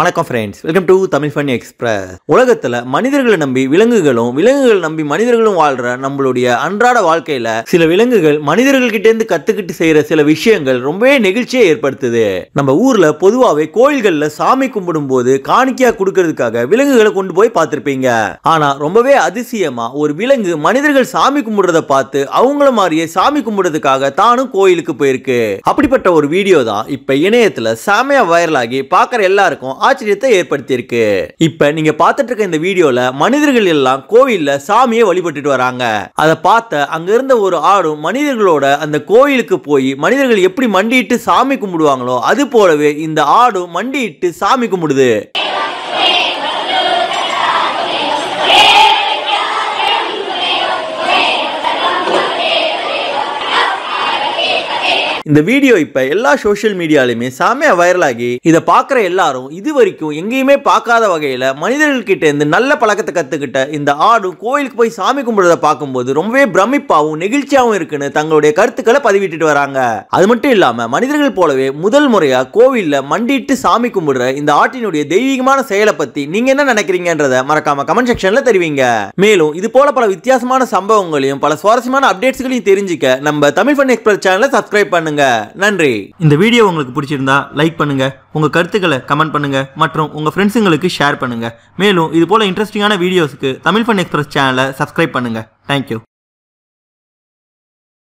வணக்கம் friends, welcome to Tamil Fun Express. உலகத்துல மனிதர்களை நம்பி விலங்குகளும் விலங்குகளை நம்பி மனிதர்களும் வாழ்ற நம்மளுடைய அன்றாட வாழ்க்கையில சில விலங்குகள் மனிதர்கள் கிட்ட இருந்து கத்துக்கிட்டு செய்யற சில விஷயங்கள் ரொம்பவே நெகிழ்ச்சியை ஏற்படுத்துது. நம்ம ஊர்ல பொதுவாவே கோயில்கள்ல சாமி கும்பிடும்போது காணிக்கையா கொடுக்கிறதுக்காக விலங்குகளை கொண்டு போய் பார்த்திருப்பீங்க. ஆனா ரொம்பவே அதிசயமா ஒரு விலங்கு மனிதர்கள் சாமி கும்பிடுறத பார்த்து அவங்கள மாதிரியே சாமி கும்பிடுறதுக்காக தானும் கோயிலுக்கு போயிருக்கு. அப்படிப்பட்ட ஒரு வீடியோ தான் இப்ப இணையத்துல சாமியா வைரல் ஆகி பார்க்கற எல்லாருக்கும் ஆச்சரியத்தை ஏற்படுத்தியிருக்கு. இப்ப நீங்க பார்த்துட்டு இருக்க இந்த வீடியோல மனிதர்கள் எல்லாம் கோயில்ல சாமியை வழிபட்டுட்டு வராங்க. அத பார்த்த அங்க இருந்த ஒரு ஆடும் மனிதர்களோட அந்த கோயிலுக்கு போய் மனிதர்கள் எப்படி மண்டிட்டு சாமி கும்பிடுவாங்களோ அது போலவே இந்த ஆடும் மண்டிட்டு சாமி கும்பிடுது. இந்த வீடியோ இப்ப எல்லா சோஷியல் மீடியாலயுமே சாமியா வைரல் ஆகி இதை பாக்குற எல்லாரும் இது வரைக்கும் எங்கேயுமே பார்க்காத வகையில மனிதர்கள் கிட்ட இருந்து நல்ல பழக்கத்தை கத்துக்கிட்ட இந்த ஆடும் கோயிலுக்கு போய் சாமி கும்பிடுறத பார்க்கும்போது ரொம்பவே பிரமிப்பாவும் நெகிழ்ச்சியாவும் இருக்குன்னு தங்களுடைய கருத்துக்களை பதிவிட்டுட்டு வராங்க. அது மட்டும் இல்லாம மனிதர்கள் போலவே முதல் முறையா கோவில்ல மண்டிட்டு சாமி கும்பிடுற இந்த ஆட்டினுடைய தெய்வீகமான செயலை பத்தி நீங்க என்ன நினைக்கிறீங்கன்றத மறக்காம கமெண்ட் செக்ஷன்ல தெரிவிங்க. மேலும் இது போல பல வித்தியாசமான சம்பவங்களையும் பல சுவாரஸ்யமான அப்டேட்ஸ்களையும் தெரிஞ்சுக்க நம்ம தமிழ் ஃபன் எக்ஸ்பிரஸ் சேனலை சப்ஸ்கிரைப் பண்ணுங்க. நன்றி. இந்த வீடியோ உங்களுக்கு பிடிச்சிருந்தா லைக் பண்ணுங்க, உங்க கருத்துக்களை கமெண்ட் பண்ணுங்க மற்றும் உங்க ஃப்ரெண்ட்ஸுங்களுக்கு ஷேர் பண்ணுங்க. மேலும் இது போல இன்ட்ரெஸ்டிங்கான வீடியோஸ்க்கு தமிழ் ஃபன் எக்ஸ்பிரஸ் சேனலை சப்ஸ்கிரைப் பண்ணுங்க. தேங்க்யூ.